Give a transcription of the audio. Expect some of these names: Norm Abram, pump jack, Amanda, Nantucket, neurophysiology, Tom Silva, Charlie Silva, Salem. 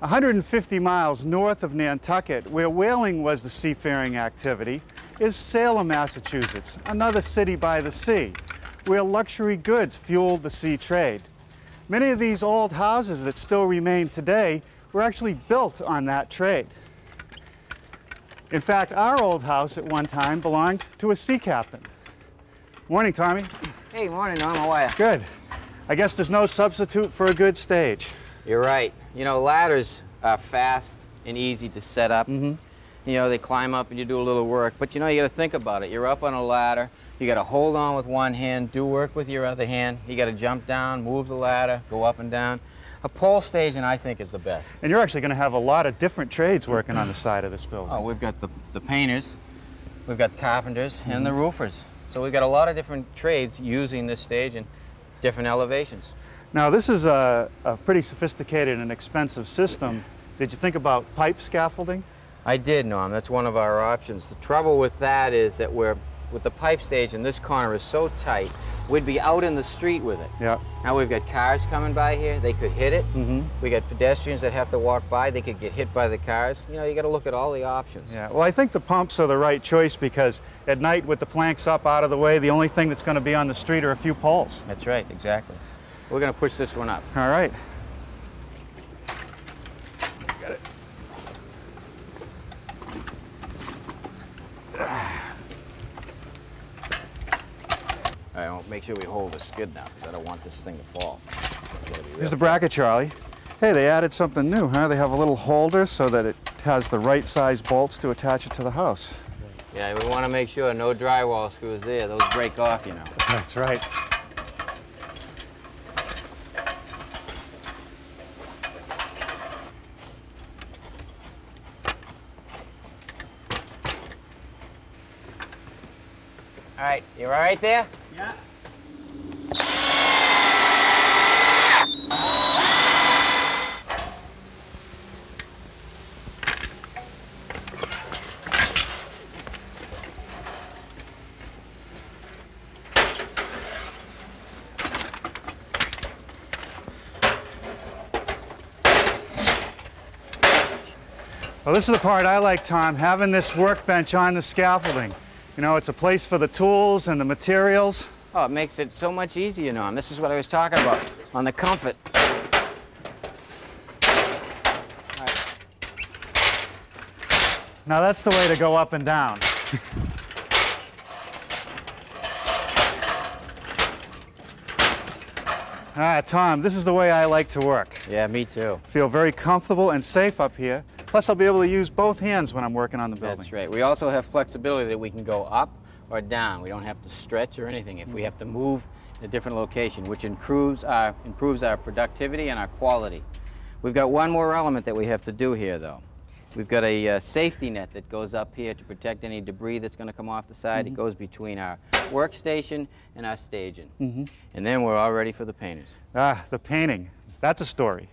150 miles north of Nantucket, where whaling was the seafaring activity, is Salem, Massachusetts, another city by the sea, where luxury goods fueled the sea trade. Many of these old houses that still remain today were actually built on that trade. In fact, our old house at one time belonged to a sea captain. Morning, Tommy. Hey, morning, Norm. How are you? Good. I guess there's no substitute for a good stage. You're right. You know, ladders are fast and easy to set up. You know, they climb up and you do a little work, but you know, you got to think about it. You're up on a ladder, you got to hold on with one hand, do work with your other hand, you got to jump down, move the ladder, go up and down. A pole station, I think, is the best. And you're actually going to have a lot of different trades working on the side of this building. Oh, we've got the painters, we've got carpenters, and the roofers. So we've got a lot of different trades using this stage in different elevations. Now, this is a pretty sophisticated and expensive system. Did you think about pipe scaffolding? I did, Norm. That's one of our options. The trouble with that is that we're, with the pipe stage in this corner is so tight, we'd be out in the street with it. Yeah. Now we've got cars coming by here. They could hit it. We got pedestrians that have to walk by. They could get hit by the cars. You know, you got to look at all the options. Yeah. Well, I think the pumps are the right choice because at night with the planks up out of the way, the only thing that's going to be on the street are a few poles. That's right. Exactly. We're going to push this one up. All right. Got it. All right, I'll make sure we hold the skid now because I don't want this thing to fall. Here's the bracket, Charlie. Hey, they added something new, huh? They have a little holder so that it has the right size bolts to attach it to the house. Yeah, we want to make sure no drywall screws there. Those break off, you know. That's right. All right, you all right there? Yeah. Well, this is the part I like, Tom, having this workbench on the scaffolding. You know, it's a place for the tools and the materials. Oh, it makes it so much easier, Norm. This is what I was talking about, on the comfort. All right. Now that's the way to go up and down. All right, Tom, this is the way I like to work. Yeah, me too. Feel very comfortable and safe up here. Plus, I'll be able to use both hands when I'm working on the building. That's right. We also have flexibility that we can go up or down. We don't have to stretch or anything if we have to move in a different location, which improves our productivity and our quality. We've got one more element that we have to do here, though. We've got a safety net that goes up here to protect any debris that's going to come off the side. It goes between our workstation and our staging. And then we're all ready for the painters. Ah, the painting. That's a story.